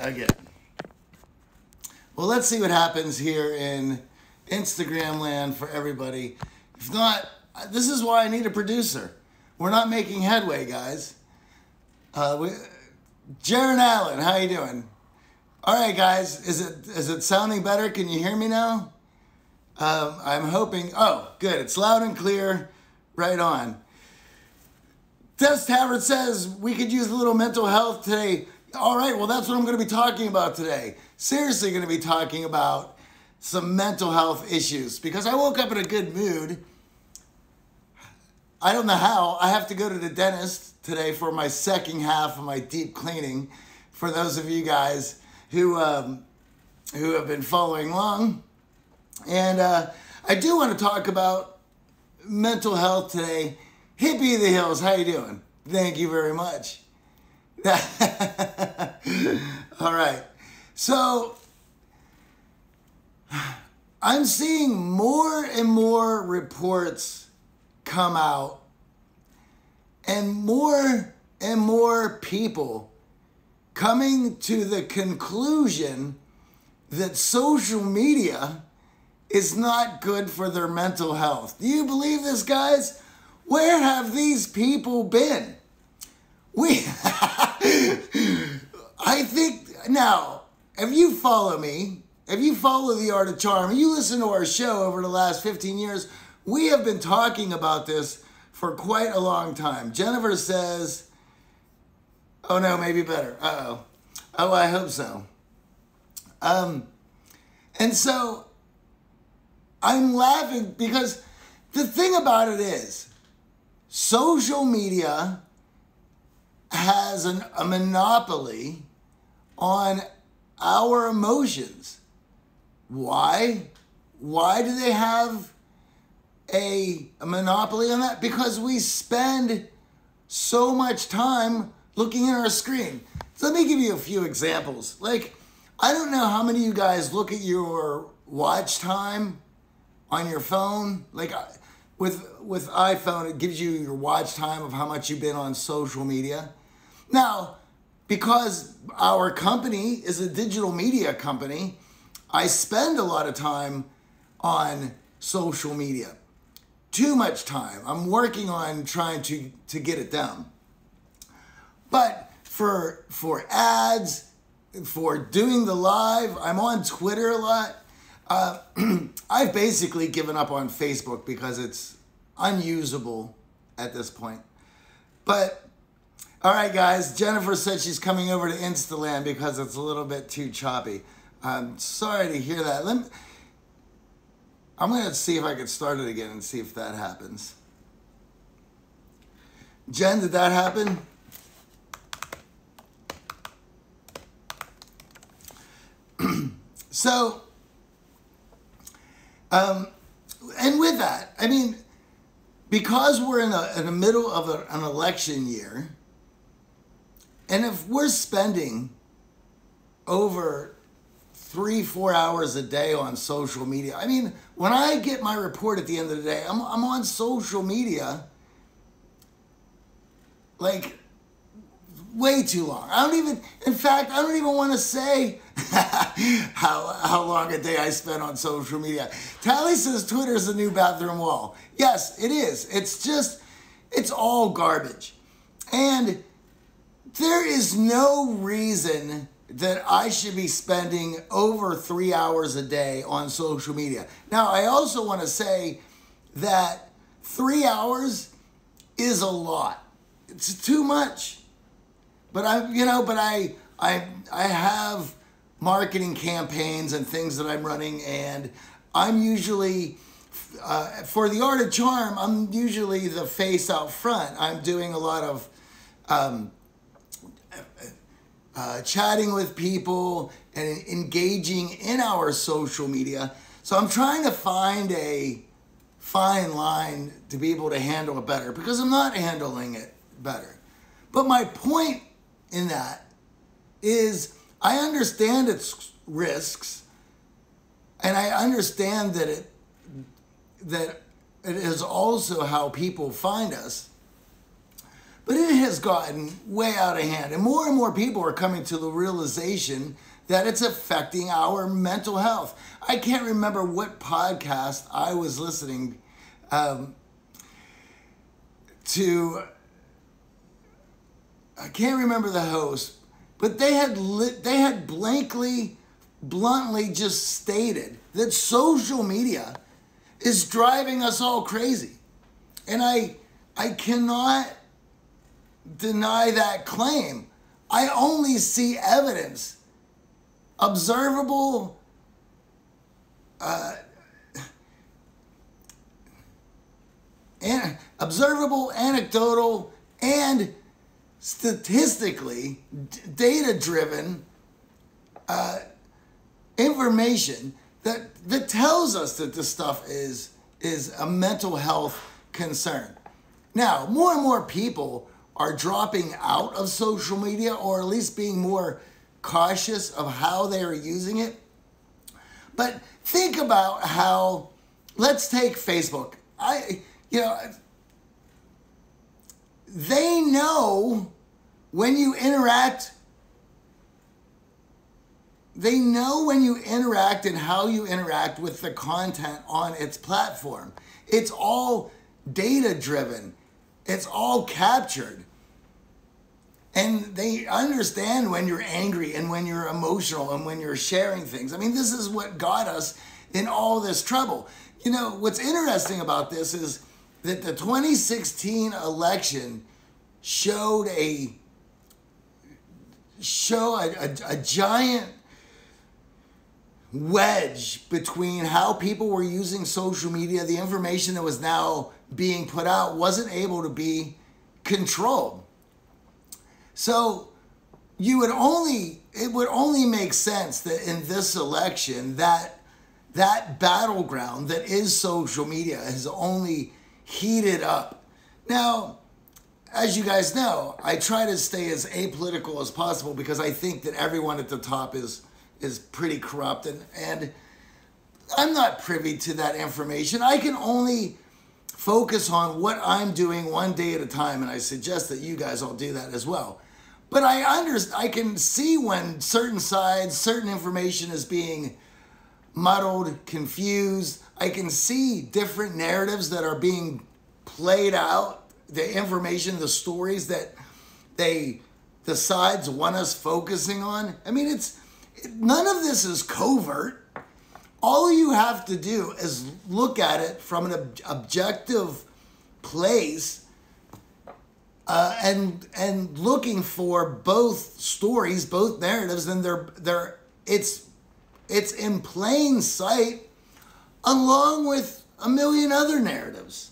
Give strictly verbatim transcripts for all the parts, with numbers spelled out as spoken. again. Well, let's see what happens here in Instagram land for everybody. If not, this is why I need a producer. We're not making headway, guys. Uh, we, Jaron Allen, how you doing? All right, guys, is it is it sounding better? Can you hear me now? Um, I'm hoping. Oh, good. It's loud and clear. Right on. Tess Tavert says we could use a little mental health today. All right, well, that's what I'm going to be talking about today. Seriously, going to be talking about some mental health issues because I woke up in a good mood. I don't know how. I have to go to the dentist today for my second half of my deep cleaning. For those of you guys who um, who have been following along, and uh, I do want to talk about mental health today. Hippie of the Hills, how you doing? Thank you very much. All right, so I'm seeing more and more reports come out, and more and more people coming to the conclusion that social media is not good for their mental health. Do you believe this, guys? Where have these people been? We, I think, now, if you follow me, if you follow The Art of Charm, you listen to our show over the last fifteen years, we have been talking about this for quite a long time. Jennifer says, oh no, maybe better. Uh-oh. Oh, I hope so. Um, and so, I'm laughing because the thing about it is, social media has an, a monopoly on our emotions. Why? Why do they have a, a monopoly on that? Because we spend so much time looking at our screen. So let me give you a few examples. Like, I don't know how many of you guys look at your watch time on your phone. Like, with, with iPhone, it gives you your watch time of how much you've been on social media. Now, because our company is a digital media company, I spend a lot of time on social media. Too much time. I'm working on trying to, to get it down. But for, for ads, for doing the live, I'm on Twitter a lot. Uh, I've basically given up on Facebook because it's unusable at this point. But, all right, guys, Jennifer said she's coming over to Instaland because it's a little bit too choppy. I'm sorry to hear that. Let me, I'm going to see if I can start it again and see if that happens. Jen, did that happen? So, um, and with that, I mean, because we're in, a, in the middle of a, an election year, and if we're spending over three, four hours a day on social media, I mean, when I get my report at the end of the day, I'm, I'm on social media, like, way too long. I don't even, in fact, I don't even want to say how, how long a day I spent on social media. Tally says Twitter's the new bathroom wall. Yes, it is. It's just, it's all garbage. And there is no reason that I should be spending over three hours a day on social media. Now, I also want to say that three hours is a lot. It's too much. But I, you know, but I, I, I have marketing campaigns and things that I'm running, and I'm usually, uh, for The Art of Charm, I'm usually the face out front. I'm doing a lot of um, uh, chatting with people and engaging in our social media. So I'm trying to find a fine line to be able to handle it better because I'm not handling it better. But my point in that is I understand its risks, and I understand that it that it is also how people find us. But it has gotten way out of hand, and more and more people are coming to the realization that it's affecting our mental health. I can't remember what podcast I was listening um, to. I can't remember the host, but they had lit, they had blankly, bluntly just stated that social media is driving us all crazy. And I, I cannot deny that claim. I only see evidence, observable, uh, and observable, anecdotal, and statistically data-driven uh, information that that tells us that this stuff is is a mental health concern. Now, more and more people are dropping out of social media, or at least being more cautious of how they are using it. But think about how, let's take Facebook. I, you know, they know when you interact, they know when you interact and how you interact with the content on its platform. It's all data-driven. It's all captured. And they understand when you're angry and when you're emotional and when you're sharing things. I mean, this is what got us in all this trouble. You know, what's interesting about this is that the twenty sixteen election showed a, show a, a, a giant wedge between how people were using social media. The information that was now being put out wasn't able to be controlled. So you would only, it would only make sense that in this election, that that battleground that is social media has only heated up. Now, as you guys know, I try to stay as apolitical as possible because I think that everyone at the top is is pretty corrupt, and and I'm not privy to that information. I can only focus on what I'm doing one day at a time, and I suggest that you guys all do that as well. But I understand, I can see when certain sides, certain information is being muddled, confused. I can see different narratives that are being played out, the information, the stories that they, the sides want us focusing on. I mean, it's, none of this is covert. All you have to do is look at it from an ob objective place uh, and and looking for both stories, both narratives, and they're they're it's it's in plain sight, along with a million other narratives.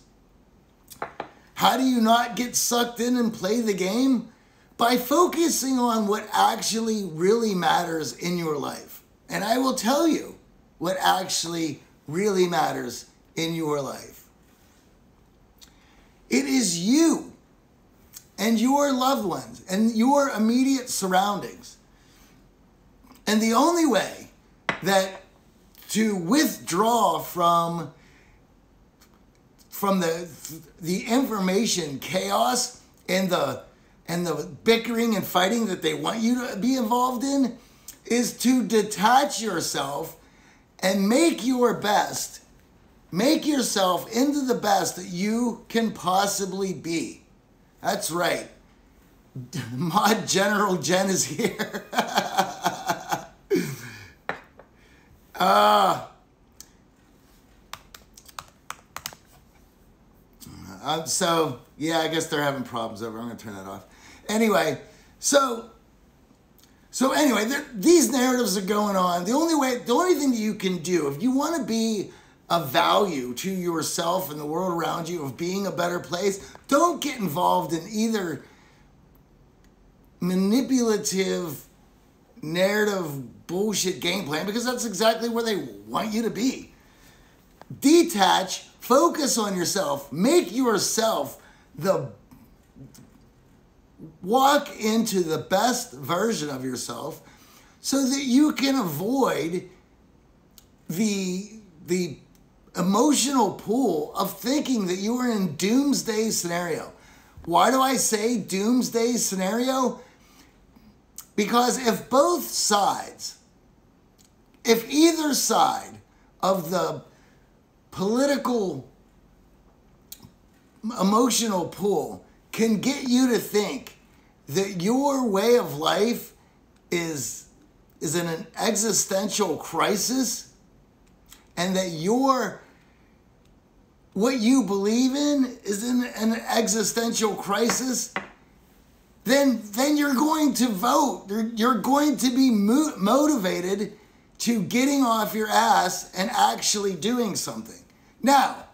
How do you not get sucked in and play the game? By focusing on what actually really matters in your life. And I will tell you what actually really matters in your life. It is you and your loved ones and your immediate surroundings. And the only way that to withdraw from, from the, the information chaos and the and the bickering and fighting that they want you to be involved in is to detach yourself and make your best, make yourself into the best that you can possibly be. That's right. Mod General Jen is here. uh, um, so, yeah, I guess they're having problems over. I'm going to turn that off. Anyway, so, so anyway, these narratives are going on. The only way, the only thing that you can do, if you want to be of value to yourself and the world around you, of being a better place, don't get involved in either manipulative narrative bullshit game plan, because that's exactly where they want you to be. Detach, focus on yourself, make yourself the walk into the best version of yourself so that you can avoid the, the emotional pool of thinking that you are in doomsday scenario. Why do I say doomsday scenario? Because if both sides, if either side of the political, emotional pool can get you to think that your way of life is, is in an existential crisis and that your, what you believe in is in an existential crisis, then, then you're going to vote. You're, you're going to be mo- motivated to getting off your ass and actually doing something. Now,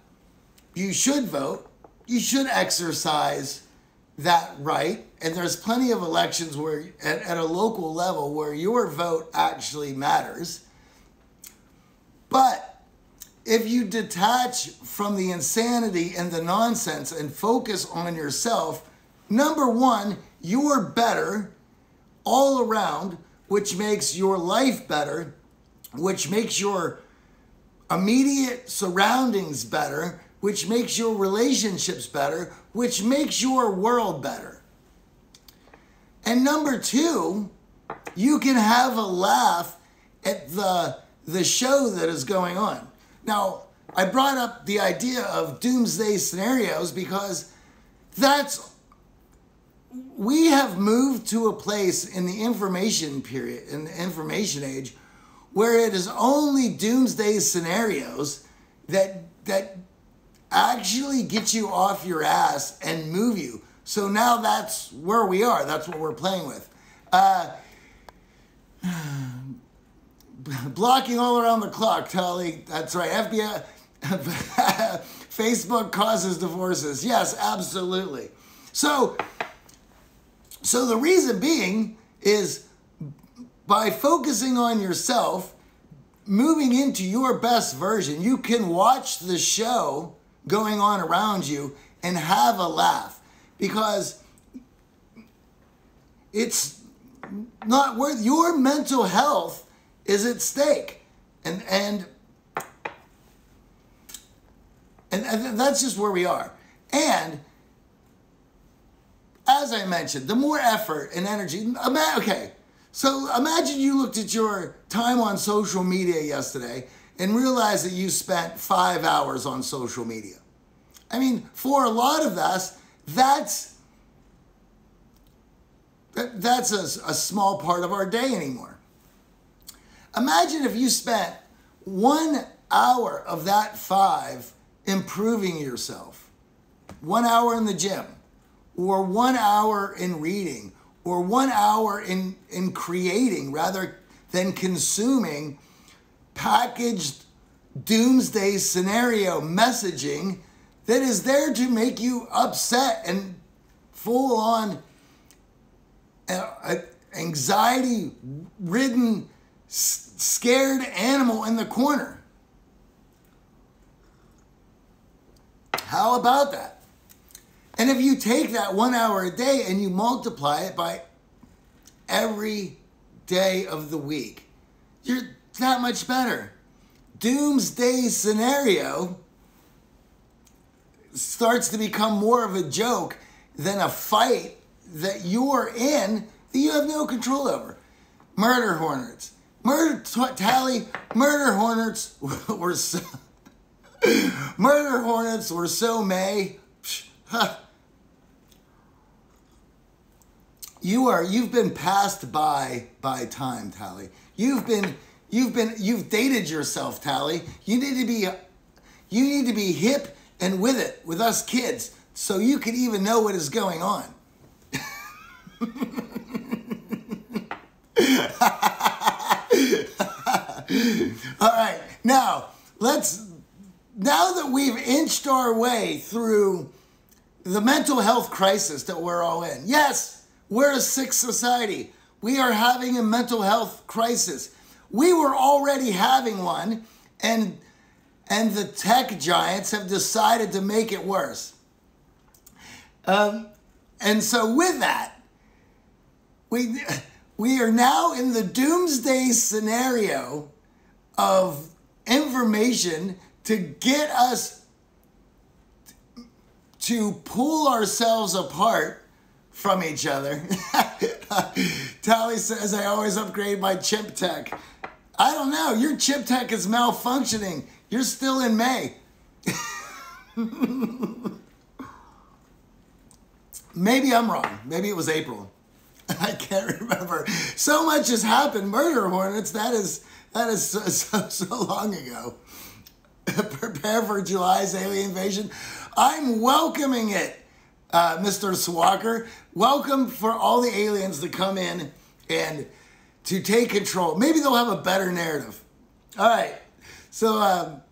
you should vote. You should exercise that right. And there's plenty of elections where at, at a local level where your vote actually matters. But if you detach from the insanity and the nonsense and focus on yourself, number one, you're better all around, which makes your life better, which makes your immediate surroundings better, which makes your relationships better, which makes your world better. And number two, you can have a laugh at the, the show that is going on. Now, I brought up the idea of doomsday scenarios because that's, we have moved to a place in the information period, in the information age, where it is only doomsday scenarios that, that actually get you off your ass and move you. So now that's where we are. That's what we're playing with. Uh, Blocking all around the clock, Tully. That's right. F B I, Facebook causes divorces. Yes, absolutely. So, so the reason being is by focusing on yourself, moving into your best version, you can watch the show going on around you and have a laugh because it's not worth your mental health is at stake. And, and, and, and that's just where we are. And as I mentioned, the more effort and energy, ima- okay, so imagine you looked at your time on social media yesterday and realized that you spent five hours on social media. I mean, for a lot of us, that's, that, that's a, a small part of our day anymore. Imagine if you spent one hour of that five improving yourself. One hour in the gym, or one hour in reading, or one hour in, in creating rather than consuming packaged doomsday scenario messaging that is there to make you upset and full on anxiety-ridden scared animal in the corner. How about that? And if you take that one hour a day and you multiply it by every day of the week, you're that much better. Doomsday scenario starts to become more of a joke than a fight that you're in that you have no control over. Murder hornets. Murder Tally, murder hornets were so, murder hornets were so May. You are, you've been passed by by time, Tally. You've been, you've been, you've dated yourself, Tally. You need to be, you need to be hip and with it, with us kids, so you can even know what is going on. All right, now let's, now that we've inched our way through the mental health crisis that we're all in. Yes, we're a sick society. We are having a mental health crisis. We were already having one, and and the tech giants have decided to make it worse. Um, and so with that, we we are now in the doomsday scenario of information to get us to pull ourselves apart from each other. Tally says, I always upgrade my chip tech. I don't know, your chip tech is malfunctioning. You're still in May. Maybe I'm wrong. Maybe it was April. I can't remember. So much has happened. Murder Hornets, that is, that is so, so, so long ago. Prepare for July's alien invasion. I'm welcoming it, uh, Mister Swacker. Welcome for all the aliens to come in and to take control. Maybe they'll have a better narrative. All right. So um,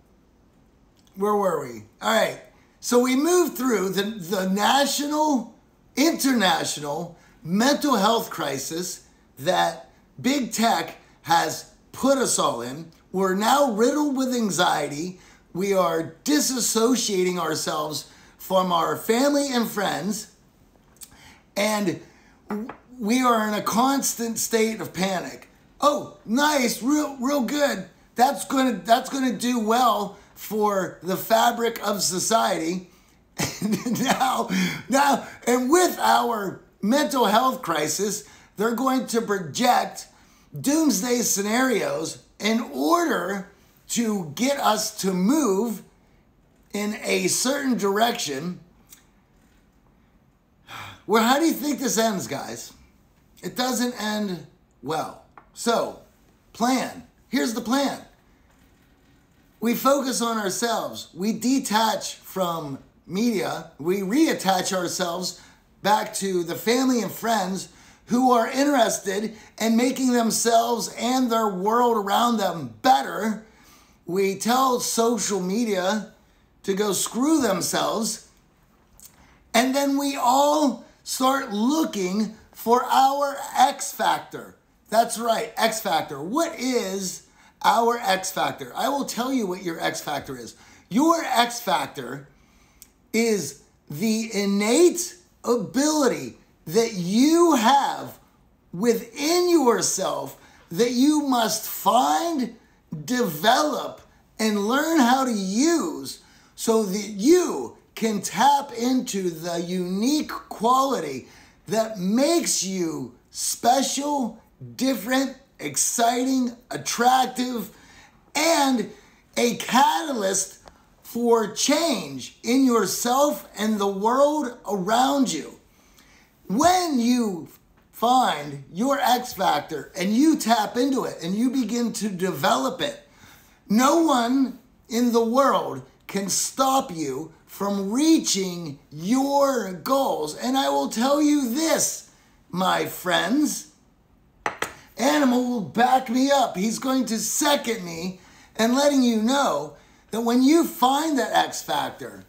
where were we? All right. So we moved through the, the national, international mental health crisis that big tech has put us all in. We're now riddled with anxiety. We are disassociating ourselves from our family and friends. And we are in a constant state of panic. Oh, nice, real, real good. That's gonna, that's gonna do well for the fabric of society. And now, now, and with our mental health crisis, they're going to project doomsday scenarios in order to get us to move in a certain direction. Well, how do you think this ends, guys? It doesn't end well. So, plan. Here's the plan. We focus on ourselves. We detach from media. We reattach ourselves back to the family and friends who are interested in making themselves and their world around them better. We tell social media to go screw themselves. And then we all start looking for our X factor. That's right, X factor. What is our X factor? I will tell you what your X factor is. Your X factor is the innate ability that you have within yourself that you must find, develop, and learn how to use so that you can tap into the unique quality that makes you special, different, exciting, attractive, and a catalyst for change in yourself and the world around you. When you find your X factor and you tap into it and you begin to develop it, no one in the world can stop you from reaching your goals. And I will tell you this, my friends, Animal will back me up. He's going to second me and letting you know that when you find that X factor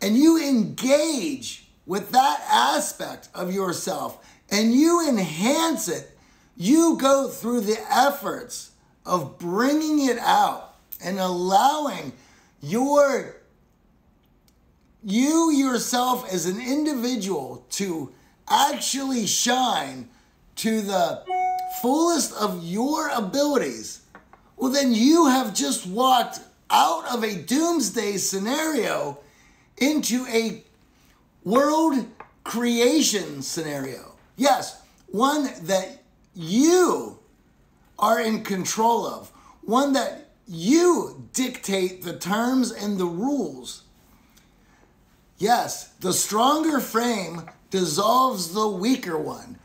and you engage with that aspect of yourself and you enhance it, you go through the efforts of bringing it out and allowing your, you yourself as an individual to actually shine to the fullest of your abilities. Well, then you have just walked out of a doomsday scenario into a world creation scenario. Yes, one that you are in control of, one that you dictate the terms and the rules. Yes, the stronger frame dissolves the weaker one.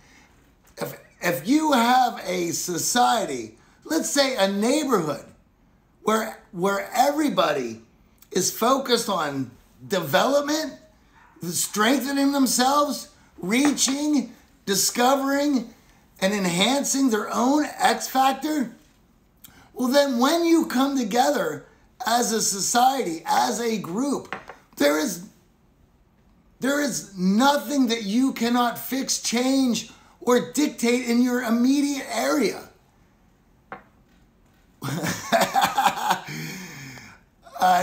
If, if you have a society, let's say a neighborhood, where, where everybody is focused on development, strengthening themselves, reaching, discovering, and enhancing their own X factor, well then when you come together as a society, as a group, there is, there is nothing that you cannot fix, change, or dictate in your immediate area. Uh,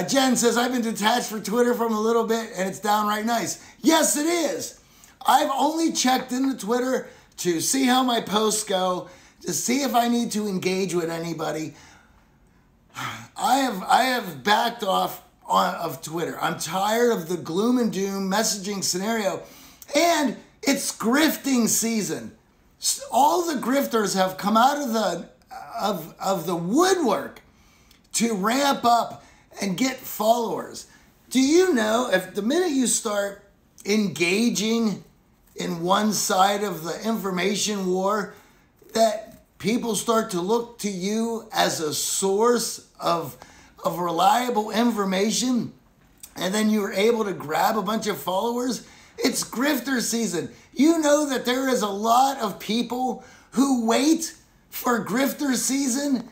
Jen says, I've been detached from Twitter for a little bit and it's downright nice. Yes, it is. I've only checked into Twitter to see how my posts go, to see if I need to engage with anybody. I have, I have backed off of Twitter. I'm tired of the gloom and doom messaging scenario, and it's grifting season. All the grifters have come out of the of of the woodwork to ramp up and get followers. Do you know, if the minute you start engaging in one side of the information war, that people start to look to you as a source of of reliable information, and then you're able to grab a bunch of followers? It's grifter season. You know that there is a lot of people who wait for grifter season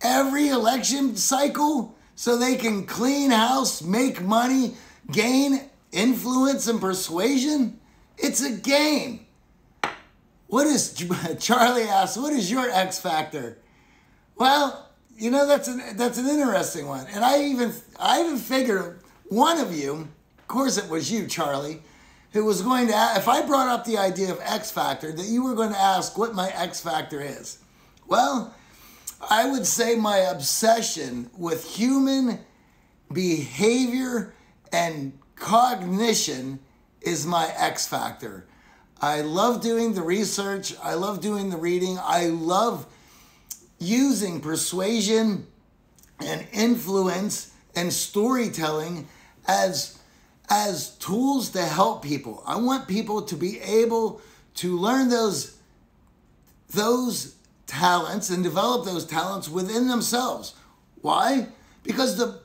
every election cycle so they can clean house, make money, gain influence and persuasion. It's a game. What is, Charlie asks, what is your X factor? Well, you know, that's an, that's an interesting one. And I even, I even figured one of you, of course it was you, Charlie, who was going to ask, if I brought up the idea of X factor, that you were going to ask what my X factor is. Well, I would say my obsession with human behavior and cognition is my X factor. I love doing the research. I love doing the reading. I love using persuasion and influence and storytelling as, as tools to help people. I want people to be able to learn those, those talents and develop those talents within themselves. Why? Because the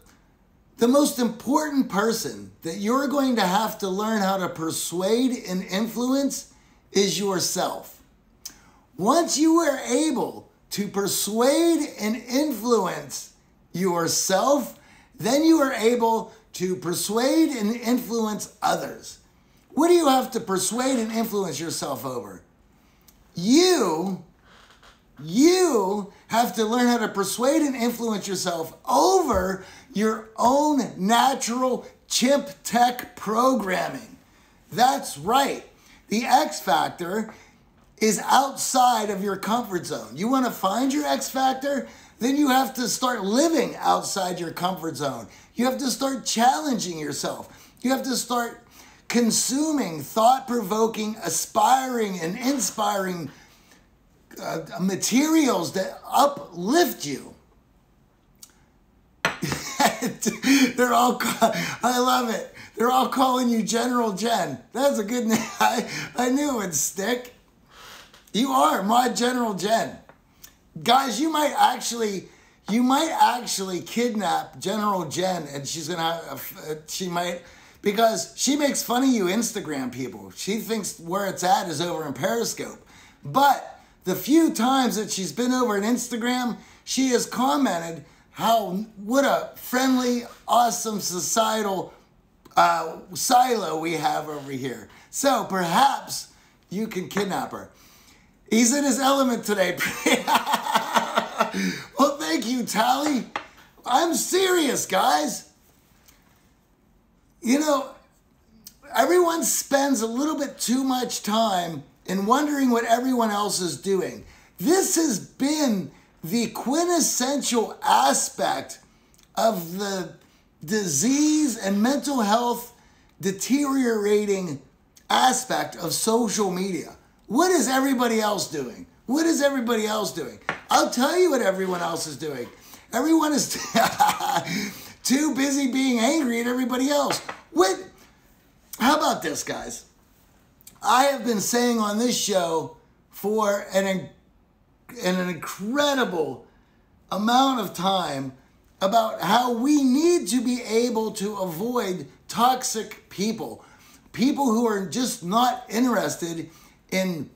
The most important person that you're going to have to learn how to persuade and influence is yourself. Once you are able to persuade and influence yourself, then you are able to persuade and influence others. What do you have to persuade and influence yourself over? You, you have to learn how to persuade and influence yourself over your own natural chimp tech programming. That's right. The X factor is outside of your comfort zone. You want to find your X factor? Then you have to start living outside your comfort zone. You have to start challenging yourself. You have to start consuming thought-provoking, aspiring, and inspiring uh, materials that uplift you. They're all, I love it. They're all calling you General Jen. That's a good name. I, I knew it would stick. You are my General Jen. Guys, you might actually, you might actually kidnap General Jen, and she's gonna have, she might, because she makes fun of you Instagram people. She thinks where it's at is over in Periscope. But the few times that she's been over in Instagram, she has commented how, what a friendly, awesome societal uh, silo we have over here. So perhaps you can kidnap her. He's in his element today. Well, thank you, Tally. I'm serious, guys. You know, everyone spends a little bit too much time in wondering what everyone else is doing. This has been the quintessential aspect of the disease and mental health deteriorating aspect of social media. What is everybody else doing? What is everybody else doing? I'll tell you what everyone else is doing. Everyone is too busy being angry at everybody else. What? How about this, guys? I have been saying on this show for an incredible in an incredible amount of time about how we need to be able to avoid toxic people, people who are just not interested in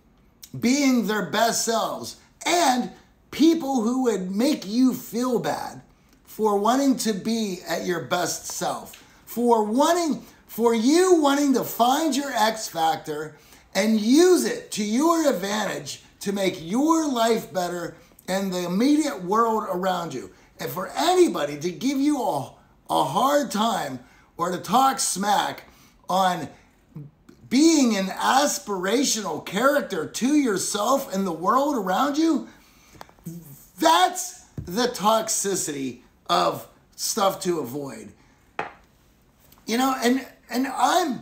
being their best selves, and people who would make you feel bad for wanting to be at your best self, for wanting, for you wanting to find your X factor and use it to your advantage to make your life better and the immediate world around you. And for anybody to give you a, a hard time or to talk smack on being an aspirational character to yourself and the world around you, that's the toxicity of stuff to avoid. You know, and and I'm,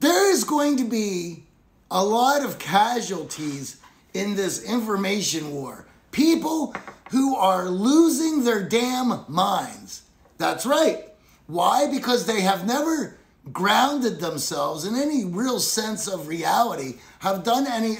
there is going to be a lot of casualties in this information war. People who are losing their damn minds. That's right. Why? Because they have never grounded themselves in any real sense of reality, have done any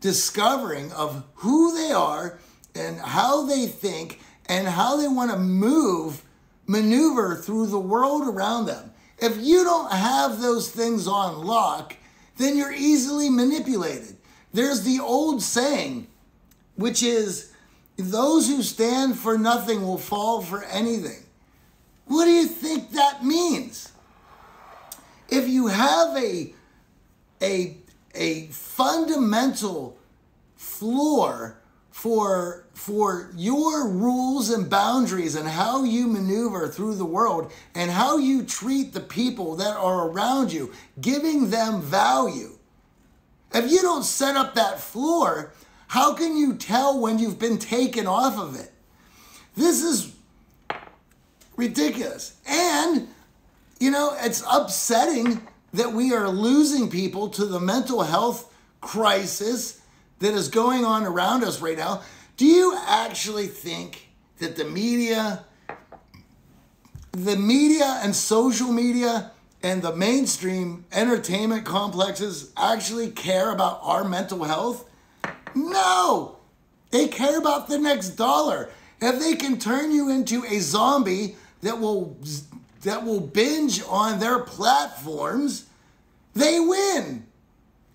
discovering of who they are and how they think and how they want to move, maneuver through the world around them. If you don't have those things on lock, then you're easily manipulated. There's the old saying, which is, those who stand for nothing will fall for anything. What do you think that means? If you have a, a, a fundamental floor for, for your rules and boundaries and how you maneuver through the world and how you treat the people that are around you, giving them value. If you don't set up that floor, how can you tell when you've been taken off of it? This is ridiculous. And, you know, it's upsetting that we are losing people to the mental health crisis that is going on around us right now. Do you actually think that the media, the media and social media and the mainstream entertainment complexes actually care about our mental health? No, they care about the next dollar. If they can turn you into a zombie that will, that will binge on their platforms, they win.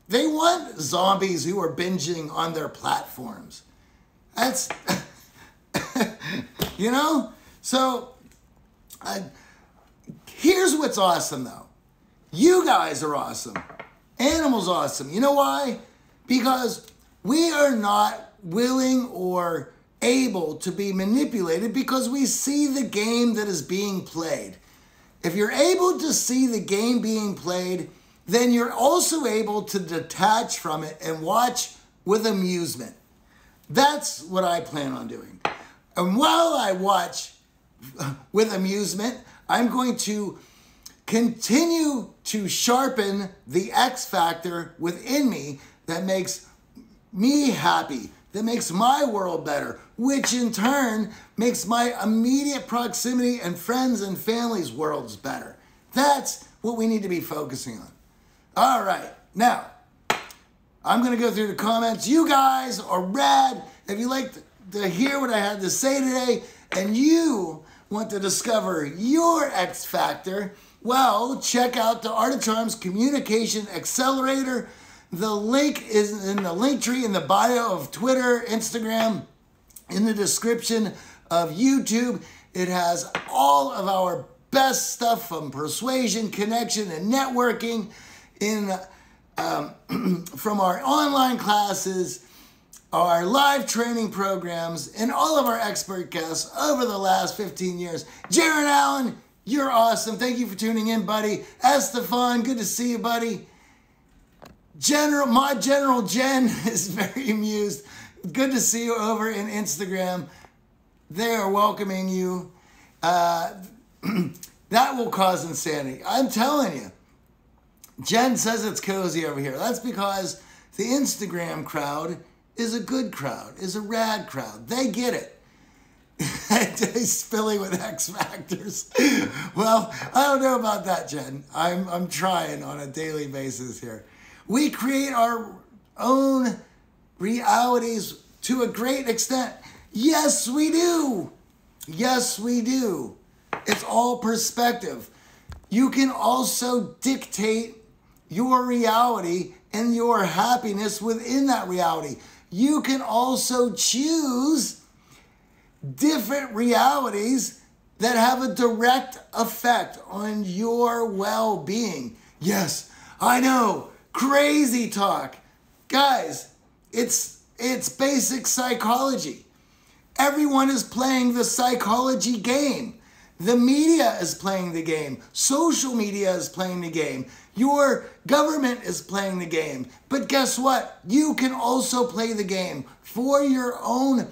They want zombies who are binging on their platforms. That's, you know? So uh, here's what's awesome though. You guys are awesome. Animals awesome. You know why? Because we are not willing or able to be manipulated because we see the game that is being played. If you're able to see the game being played, then you're also able to detach from it and watch with amusement. That's what I plan on doing. And while I watch with amusement, I'm going to continue to sharpen the X factor within me that makes me happy, that makes my world better, which in turn makes my immediate proximity and friends and family's worlds better. That's what we need to be focusing on. All right, now, I'm gonna go through the comments. You guys are rad. If you like to hear what I had to say today and you want to discover your X factor, well, check out the Art of Charm's Communication Accelerator. The link is in the link tree in the bio of Twitter, Instagram, in the description of YouTube. It has all of our best stuff from persuasion, connection, and networking. In um, from our online classes, our live training programs, and all of our expert guests over the last fifteen years. Jaron Allen, you're awesome. Thank you for tuning in, buddy. Estefan, good to see you, buddy. General, my General Jen is very amused. Good to see you over in Instagram. They are welcoming you. Uh, that will cause insanity. I'm telling you. Jen says it's cozy over here. That's because the Instagram crowd is a good crowd, is a rad crowd. They get it. Spilling with X factors. Well, I don't know about that, Jen. I'm, I'm trying on a daily basis here. We create our own realities to a great extent. Yes, we do. Yes, we do. It's all perspective. You can also dictate your reality and your happiness within that reality. You can also choose different realities that have a direct effect on your well-being. Yes, I know, crazy talk. Guys, it's, it's basic psychology. Everyone is playing the psychology game. The media is playing the game. Social media is playing the game. Your government is playing the game. But guess what? You can also play the game for your own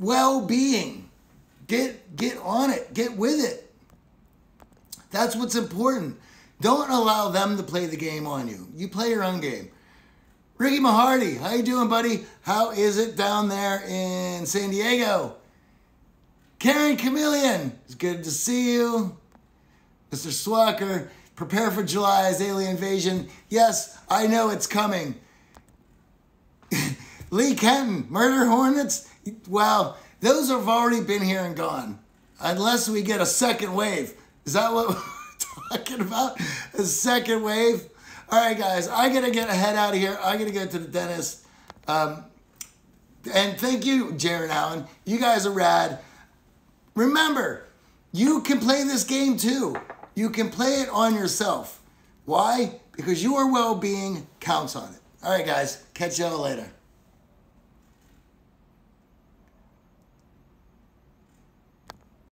well-being. Get, get on it. Get with it. That's what's important. Don't allow them to play the game on you. You play your own game. Ricky Mahardy, how you doing, buddy? How is it down there in San Diego? Karen Chameleon, it's good to see you. Mister Swacker, prepare for July's alien invasion. Yes, I know it's coming. Lee Kenton, murder hornets? Well, those have already been here and gone. Unless we get a second wave. Is that what we're talking about? A second wave? All right, guys, I got to get a head out of here. I got to go to the dentist. Um, and thank you, Jared Allen. You guys are rad. Remember, you can play this game too. You can play it on yourself. Why? Because your well-being counts on it. All right, guys, catch y'all later.